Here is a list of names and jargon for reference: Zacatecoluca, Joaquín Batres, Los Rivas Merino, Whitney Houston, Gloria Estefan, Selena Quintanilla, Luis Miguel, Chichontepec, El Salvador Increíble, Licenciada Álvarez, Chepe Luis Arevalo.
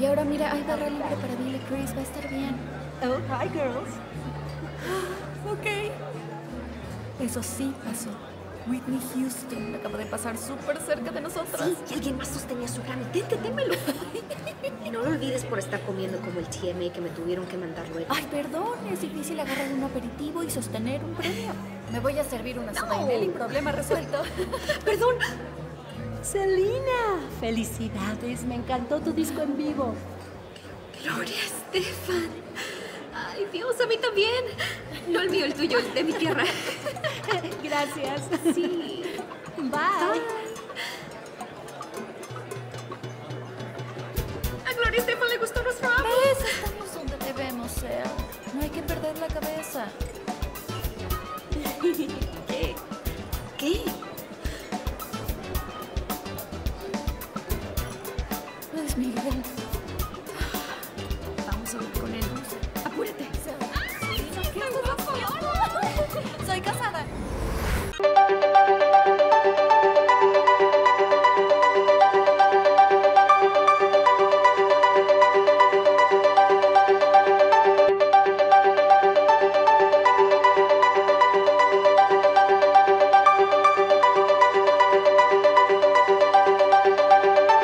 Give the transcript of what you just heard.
Y ahora mira, hay barra libre para Billy Chris, va a estar bien. Oh, hi girls. Ok. Eso sí pasó. Whitney Houston acaba de pasar súper cerca de nosotras. Sí, y alguien más sostenía su grano. Témelo. No lo olvides por estar comiendo como el TMA que me tuvieron que mandar luego. Ay, perdón, es difícil agarrar un aperitivo y sostener un premio. Me voy a servir una soda y problema resuelto. Perdón. Selena, felicidades. Me encantó tu disco en vivo. Gloria Estefan. Ay, Dios, a mí también. No olvido el tuyo, el de mi tierra. Gracias. Sí. Bye. A Gloria Estefan le gustó nuestro álbum. Estamos donde debemos ser. No hay que perder la cabeza. ¿Qué? Luis Miguel.